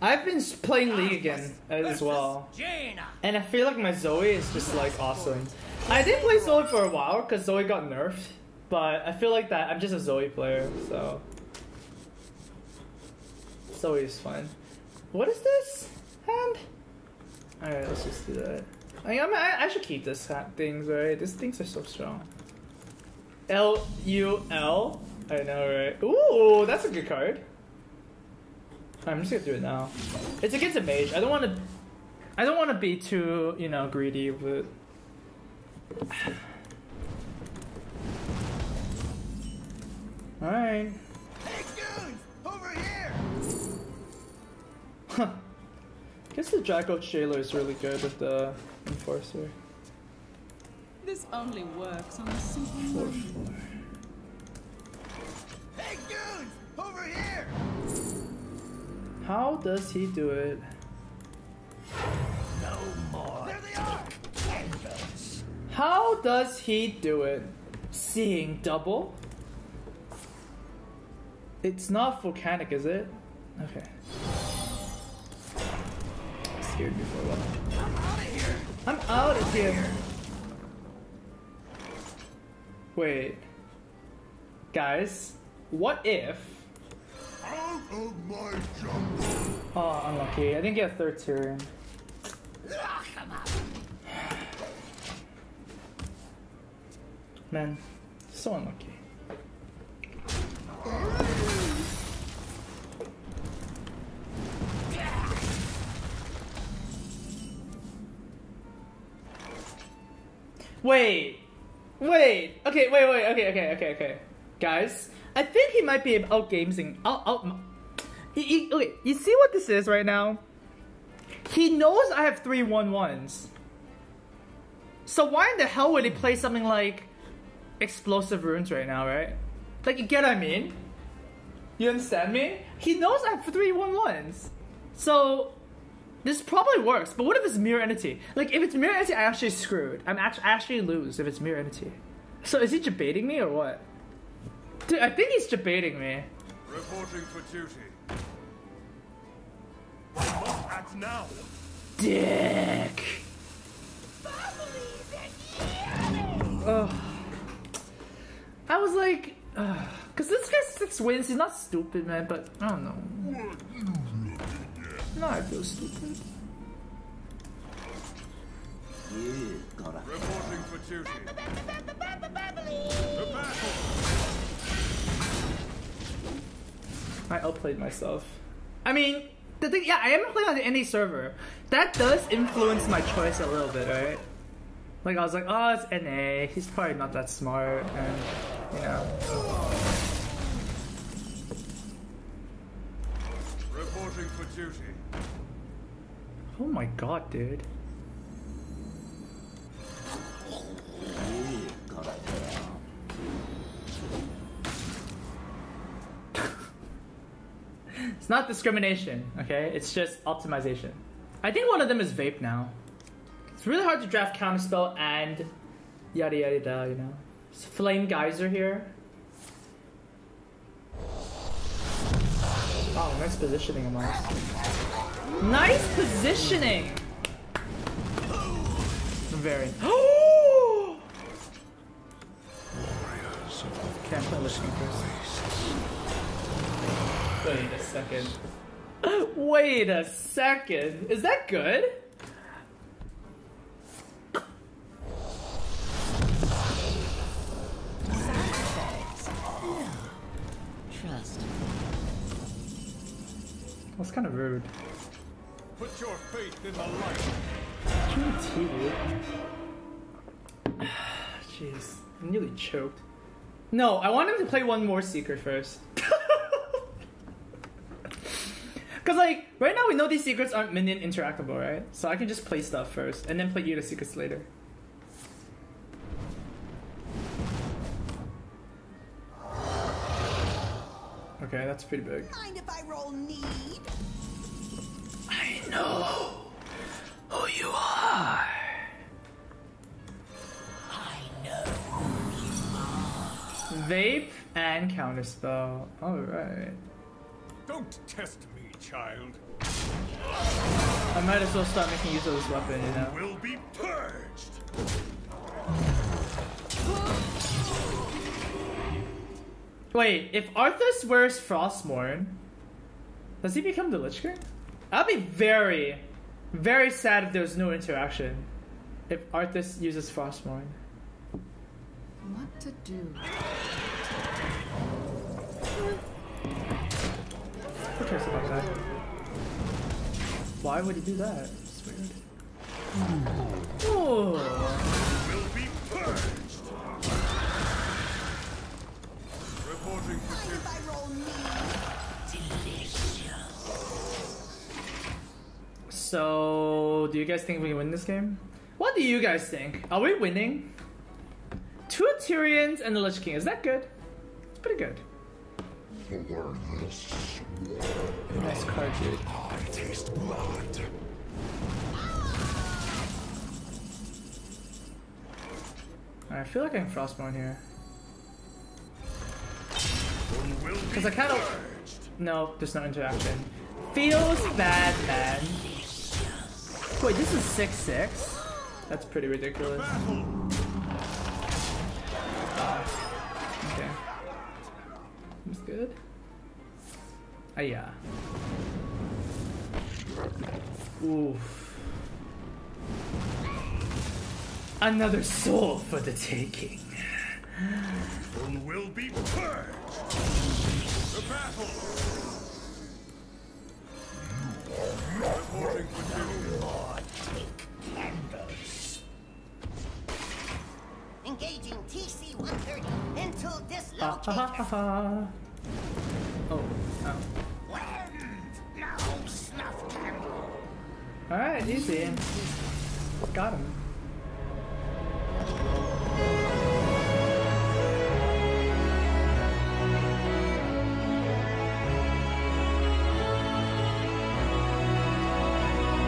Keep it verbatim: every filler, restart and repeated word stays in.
I've been playing League again as well, and I feel like my Zoe is just like awesome. I didn't play Zoe for a while because Zoe got nerfed, but I feel like that I'm just a Zoe player, so Zoe is fine. What is this hand? All right, let's just do that. I, I'm, I, I should keep this hat things, right? These things are so strong. L U L. I know, right? Ooh, that's a good card. I'm just gonna do it now. It's against a mage. I don't want to. I don't want to be too, you know, greedy, but. All right. Hey, dudes, over here. Huh. Guess the Jackal Shaler is really good with the enforcer. This only works on a simple four, four. Hey, dudes, over here. How does he do it? No more. There they are. How does he do it? Seeing double? It's not volcanic, is it? Okay. I'm scared me for a while. I'm out of here. I'm out of here. Wait. Guys, what if? Out of my jungle. Oh, unlucky. I didn't get a third Tirion. Man, so unlucky. Wait, wait. Okay, wait, wait. Okay, okay, okay, okay. Guys. I think he might be outgaming. Out, out. He, he, okay, you see what this is right now? He knows I have three one ones. So why in the hell would he play something like explosive runes right now, right? Like, you get what I mean? You understand me? He knows I have three one ones. So this probably works. But what if it's mirror entity? Like, if it's mirror entity, I actually screwed. I'm actually I actually lose if it's mirror entity. So is he debating me or what? Dude, I think he's debating me. Reporting for duty. I must act now. Dick. Oh. I was like, uh, cause this guy's six wins. He's not stupid, man. But I don't know. No, I feel stupid. Yeah, gotta. Reporting for duty. The battle. I outplayed myself. I mean, the thing, yeah, I am playing on any server. That does influence my choice a little bit, right? Like, I was like, oh, it's N A. He's probably not that smart, and you know. Reporting for duty. Oh my god, dude. It's not discrimination, okay? It's just optimization. I think one of them is vape now. It's really hard to draft counterspell and yada yada yada, you know? It's flame geyser here. Oh, nice positioning, Amar. Nice positioning! Very. Oh! Can't play Lich King first. Wait a second. Wait a second. Is that good? Trust. That's kind of rude. Put your faith in the light. G T, dude. Jeez, I'm nearly choked. No, I want him to play one more secret first. Cause like, right now we know these secrets aren't minion interactable, right? So I can just play stuff first, and then play you the secrets later. Okay, that's pretty big. Mind if I roll need? I know who you are. I know who you are. Vape and counterspell, alright. Don't test me. child. I might as well stop making use of this weapon, you know? Will be purged. Wait, if Arthas wears Frostmourne, does he become the Lich King? I'll be very, very sad if there's no interaction. If Arthas uses Frostmourne. What to do? Who cares about that? Why would he do that? It's weird. Oh. Will be purged. Reporting for you. I roll me. Delicious. So, do you guys think we can win this game? What do you guys think? Are we winning? Two Tyrions and the Lich King. Is that good? It's pretty good. Nice card, dude. I taste blood. I feel like I can Frostmourne here. Because I kind of... No, there's no interaction. Feels bad, man. Wait, this is six six? That's pretty ridiculous. Uh, okay. That's good. Ah, yeah. Oof. Another soul for the taking. One will be purged. The battle. Reporting for you. Lord, take candles. Engaging T C one thirty until dislocated. Uh, uh, uh, uh. Oh, oh. No snuff candle. All right, easy. Got him.